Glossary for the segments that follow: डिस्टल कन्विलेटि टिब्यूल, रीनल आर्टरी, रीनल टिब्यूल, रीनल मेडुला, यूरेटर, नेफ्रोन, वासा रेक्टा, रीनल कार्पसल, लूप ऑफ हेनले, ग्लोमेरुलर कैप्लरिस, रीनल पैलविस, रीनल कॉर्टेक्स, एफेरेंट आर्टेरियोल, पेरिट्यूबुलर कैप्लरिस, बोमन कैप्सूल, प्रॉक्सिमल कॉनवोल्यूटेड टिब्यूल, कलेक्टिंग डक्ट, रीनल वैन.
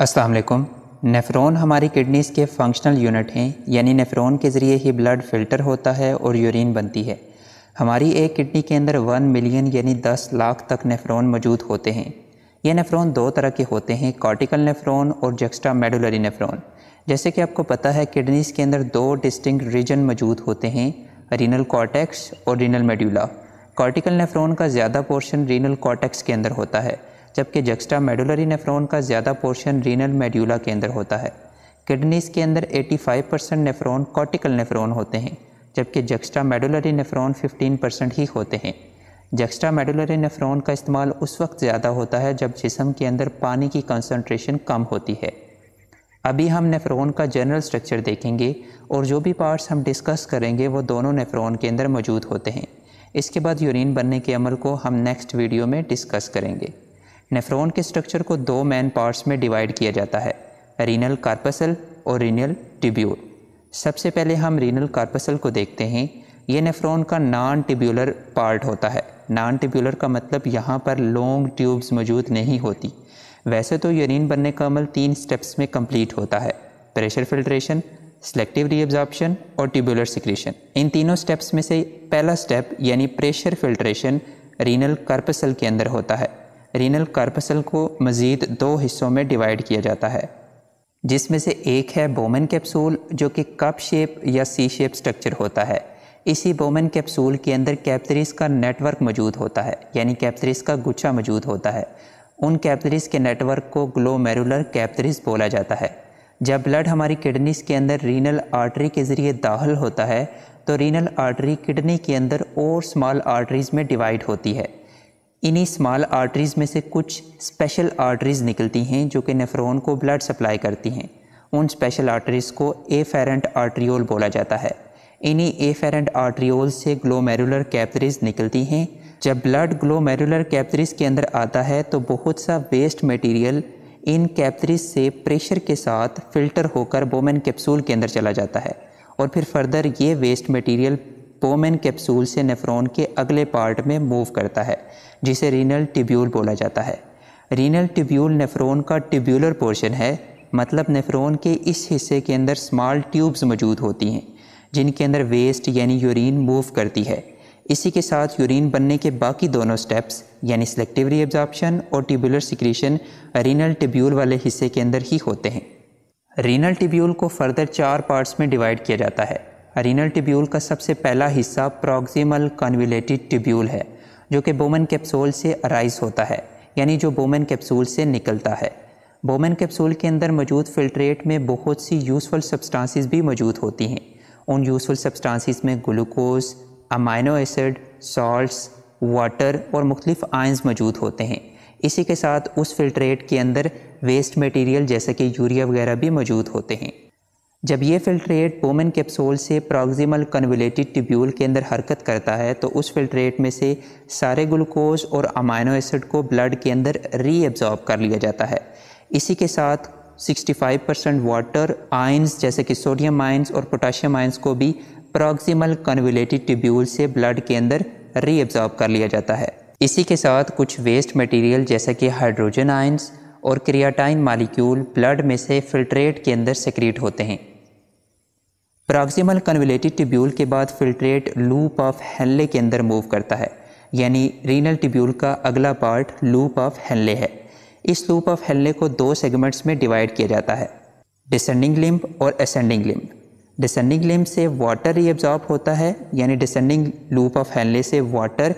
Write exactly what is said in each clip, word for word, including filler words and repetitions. अस्सलाम वालेकुम। नेफ्रोन हमारी किडनीज़ के फंक्शनल यूनिट हैं, यानी नेफ्रोन के ज़रिए ही ब्लड फ़िल्टर होता है और यूरिन बनती है। हमारी एक किडनी के अंदर वन मिलियन यानी दस लाख तक नेफ्रोन मौजूद होते हैं। ये नेफ्रोन दो तरह के होते हैं, कॉर्टिकल नेफ्रोन और जक्स्टा मेडुलरी नेफ्रोन। जैसे कि आपको पता है, किडनीज़ के अंदर दो डिस्टिंक्ट रीजन मौजूद होते हैं, रीनल कॉर्टेक्स और रीनल मेडुला। कॉर्टिकल नेफ्रोन का ज़्यादा पोर्शन रीनल कॉर्टेक्स के अंदर होता है, जबकि जक्स्टा मेडुलरी नेफ्रोन का ज़्यादा पोर्शन रीनल मेड्यूला के अंदर होता है। किडनीज़ के अंदर पचासी परसेंट नेफ्रोन कॉर्टिकल नेफ्रोन होते हैं, जबकि जक्स्टा मेडुलरी नेफ्रोन पंद्रह परसेंट ही होते हैं। जक्स्टा मेडुलरी नेफ्रोन का इस्तेमाल उस वक्त ज़्यादा होता है जब जिस्म के अंदर पानी की कंसनट्रेशन कम होती है। अभी हम नेफ्रोन का जनरल स्ट्रक्चर देखेंगे और जो भी पार्ट्स हम डिस्कस करेंगे वो दोनों नेफ्रोन के अंदर मौजूद होते हैं। इसके बाद यूरिन बनने के अमल को हम नेक्स्ट वीडियो में डिस्कस करेंगे। नेफ्रोन के स्ट्रक्चर को दो मेन पार्ट्स में डिवाइड किया जाता है, रीनल कार्पसल और रीनल टिब्यूल। सबसे पहले हम रीनल कार्पसल को देखते हैं। ये नेफ्रोन का नॉन टिब्यूलर पार्ट होता है। नॉन टिब्यूलर का मतलब यहाँ पर लॉन्ग ट्यूब्स मौजूद नहीं होती। वैसे तो यूरिन बनने का अमल तीन स्टेप्स में कंप्लीट होता है, प्रेशर फिल्ट्रेशन, सेलेक्टिव रीअब्जॉर्प्शन और ट्यूबुलर सिक्रीशन। इन तीनों स्टेप्स में से पहला स्टेप यानी प्रेशर फिल्ट्रेशन रीनल कार्पसल के अंदर होता है। रीनल कार्पसल को मज़ीद दो हिस्सों में डिवाइड किया जाता है, जिसमें से एक है बोमन कैप्सूल, जो कि कप शेप या सी शेप स्ट्रक्चर होता है। इसी बोमन कैप्सूल के अंदर कैप्लरिस का नेटवर्क मौजूद होता है, यानी कैप्लरिस का गुच्छा मौजूद होता है। उन कैप्लरिस के नेटवर्क को ग्लोमेरुलर कैप्लरिस बोला जाता है। जब ब्लड हमारी किडनीज़ के अंदर रीनल आर्टरी के ज़रिए दाखिल होता है तो रीनल आर्टरी किडनी के अंदर और स्मॉल आर्टरीज़ में डिवाइड होती है। इन्हीं स्मॉल आर्टरीज़ में से कुछ स्पेशल आर्टरीज़ निकलती हैं जो कि नेफ्रोन को ब्लड सप्लाई करती हैं। उन स्पेशल आर्टरीज़ को एफेरेंट आर्टेरियोल बोला जाता है। इन्हीं एफेरेंट आर्टेरियोल से ग्लोमेरुलर कैप्लरिस निकलती हैं। जब ब्लड ग्लोमेरुलर कैप्लरिस के अंदर आता है तो बहुत सा वेस्ट मटेरियल इन कैप्लरिस से प्रेशर के साथ फ़िल्टर होकर बोमन कैप्सूल के अंदर चला जाता है और फिर फर्दर ये वेस्ट मटेरियल बोमन कैप्सूल से नेफ्रोन के अगले पार्ट में मूव करता है, जिसे रीनल टिब्यूल बोला जाता है। रीनल टिब्यूल नेफ्रोन का टिब्यूलर पोर्शन है, मतलब नेफ्रोन के इस हिस्से के अंदर स्मॉल ट्यूब्स मौजूद होती हैं जिनके अंदर वेस्ट यानी यूरिन मूव करती है। इसी के साथ यूरिन बनने के बाकी दोनों स्टेप्स यानी सेलेक्टिव रीअब्जॉर्प्शन और टिब्यूलर सिक्रीशन रीनल टिब्यूल वाले हिस्से के अंदर ही होते हैं। रीनल टिब्यूल को फर्दर चार पार्ट्स में डिवाइड किया जाता है। रीनल टिब्यूल का सबसे पहला हिस्सा प्रॉक्सिमल कॉनवोल्यूटेड टिब्यूल है, जो कि बोमन कैप्सूल से अराइज होता है, यानी जो बोमन कैप्सूल से निकलता है। बोमन कैप्सूल के अंदर मौजूद फिल्ट्रेट में बहुत सी यूज़फुल सब्सटेंसेस भी मौजूद होती हैं। उन यूज़फुल सब्सटेंसेस में glucose, amino acid, salts, water और मुख्तलिफ आयंस मौजूद होते हैं। इसी के साथ उस फिल्ट्रेट के अंदर वेस्ट मटीरियल जैसे कि यूरिया वगैरह भी मौजूद होते हैं। जब ये फिल्ट्रेट बोमन कैप्सूल से प्रॉक्सिमल कॉनवोल्यूटेड टिब्यूल के अंदर हरकत करता है तो उस फिल्ट्रेट में से सारे ग्लूकोज और अमाइनो एसिड को ब्लड के अंदर रीअब्जॉर्ब कर लिया जाता है। इसी के साथ पैंसठ परसेंट वाटर, आयंस जैसे कि सोडियम आयंस और पोटाशियम आयंस को भी प्रॉक्सिमल कॉनवोल्यूटेड टिब्यूल से ब्लड के अंदर रीअब्जॉर्ब कर लिया जाता है। इसी के साथ कुछ वेस्ट मटीरियल जैसे कि हाइड्रोजन आयंस और क्रियाटाइन मालिक्यूल ब्लड में से फिल्ट्रेट के अंदर सेक्रेट होते हैं। प्रॉक्सिमल कॉनवोल्यूटेड टिब्यूल के बाद फिल्ट्रेट लूप ऑफ हेनले के अंदर मूव करता है, यानी रीनल टिब्यूल का अगला पार्ट लूप ऑफ हेनले है। इस लूप ऑफ हेनले को दो सेगमेंट्स में डिवाइड किया जाता है, डिसेंडिंग लिम्ब और असेंडिंग लिम्ब। डिसेंडिंग लिम्ब से वाटर रीअब्जॉर्ब होता है, यानी डिसेंडिंग लूप ऑफ हेनले से वाटर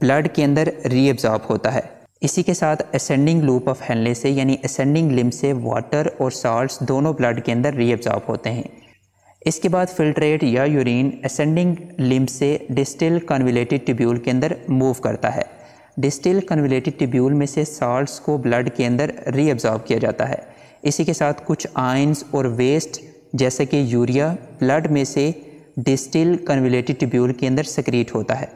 ब्लड के अंदर रीअब्जॉर्ब होता है। इसी के साथ असेंडिंग लूप ऑफ हेनले से यानी असेंडिंग लिम्ब से वाटर और सॉल्ट्स दोनों ब्लड के अंदर रीअब्जॉर्ब होते हैं। इसके बाद फिल्ट्रेट या यूरिन असेंडिंग लिम्ब से डिस्टल कन्विलेटि टिब्यूल के अंदर मूव करता है। डिस्टल कन्विलेटि टिब्यूल में से सॉल्ट्स को ब्लड के अंदर रीअब्जॉर्ब किया जाता है। इसी के साथ कुछ आयंस और वेस्ट जैसे कि यूरिया ब्लड में से डिस्टल कन्विलेटि टिब्यूल के अंदर सेक्रेट होता है।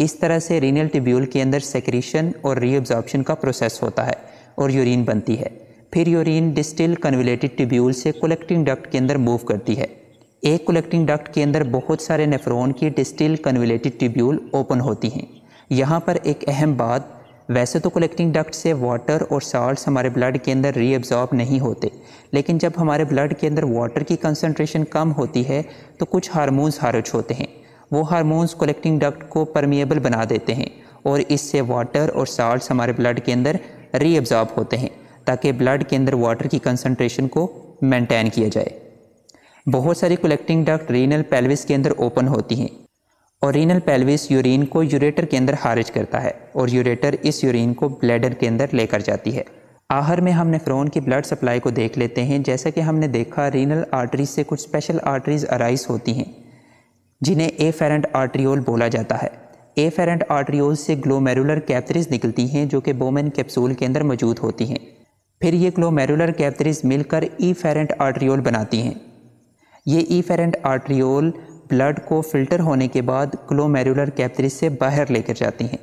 इस तरह से रीनल टिब्यूल के अंदर सेक्रीशन और रीअब्जॉर्प्शन का प्रोसेस होता है और यूरिन बनती है। फिर यूरिन डिस्टल कन्विलेटि टिब्यूल से कलेक्टिंग डक्ट के अंदर मूव करती है। एक कलेक्टिंग डक्ट के अंदर बहुत सारे नेफ्रोन की डिस्टल कन्विलेटि टिब्यूल ओपन होती हैं। यहाँ पर एक अहम बात वैसे तो कलेक्टिंग डक्ट से वाटर और साल्ट्स हमारे ब्लड के अंदर रीअब्जॉर्ब नहीं होते, लेकिन जब हमारे ब्लड के अंदर वाटर की कंसंट्रेशन कम होती है तो कुछ हार्मोन्स खारिज होते हैं। वो हार्मोन्स कलेक्टिंग डक्ट को परमिएबल बना देते हैं और इससे वाटर और साल्ट्स हमारे ब्लड के अंदर रीअब्जॉर्ब होते हैं ताकि ब्लड के अंदर वाटर की कंसंट्रेशन को मेंटेन किया जाए। बहुत सारी कलेक्टिंग डक्ट रीनल पैलविस के अंदर ओपन होती हैं और रीनल पैलविस यूरिन को यूरेटर के अंदर खारिज करता है और यूरेटर इस यूरिन को ब्लैडर के अंदर लेकर जाती है। आखिर में हम नेफ्रोन की ब्लड सप्लाई को देख लेते हैं। जैसा कि हमने देखा, रीनल आर्टरीज से कुछ स्पेशल आर्टरीज अराइज होती हैं जिन्हें एफेरेंट आर्टेरियोल बोला जाता है। एफेरेंट आर्टेरियोल से ग्लोमेरुलर कैप्लरिस निकलती हैं जो कि बोमन कैप्सूल के अंदर मौजूद होती हैं। फिर ये ग्लोमेरुलर कैप्लरिस मिलकर एफेरेंट आर्टेरियोल बनाती हैं। ये एफेरेंट आर्टेरियोल ब्लड को फ़िल्टर होने के बाद ग्लोमेरुलर कैप्लरिस से बाहर लेकर जाती हैं।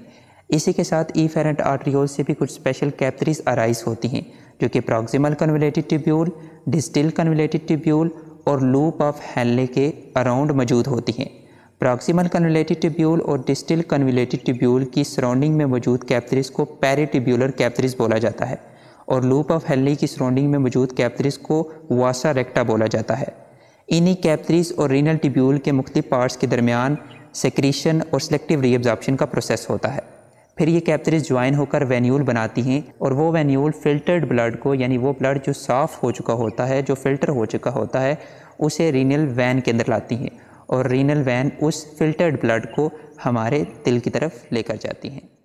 इसी के साथ एफेरेंट आर्टेरियोल से भी कुछ स्पेशल कैप्लरिस अराइज होती हैं जो कि प्रॉक्सिमल कॉनवोल्यूटेड टिब्यूल, डिस्टल कन्विलेटि टिब्यूल और लूप ऑफ हेनले के अराउंड मौजूद होती हैं। प्रॉक्सिमल कन्विलेटि टिब्यूल और डिस्टल कन्विलेटि टिब्यूल की सराउंडिंग में मौजूद कैप्लरिस को पेरिट्यूबुलर कैप्लरिस बोला जाता है और लूप ऑफ हेनले की सराउंडिंग में मौजूद कैप्लरिस को वासा रेक्टा बोला जाता है। इन्हीं कैप्लरिस और रीनल टिब्यूल के मुख्तलिफ पार्ट्स के दरमियान सेक्रीशन और सेलेक्टिव रीअब्जॉर्प्शन का प्रोसेस होता है। फिर ये कैप्लरिस ज्वाइन होकर वेन्यूल बनाती हैं और वो वेन्यूल फ़िल्टर्ड ब्लड को, यानी वो ब्लड जो साफ़ हो चुका होता है, जो फ़िल्टर हो चुका होता है, उसे रीनल वैन के अंदर लाती हैं और रीनल वैन उस फ़िल्टर्ड ब्लड को हमारे दिल की तरफ लेकर जाती हैं।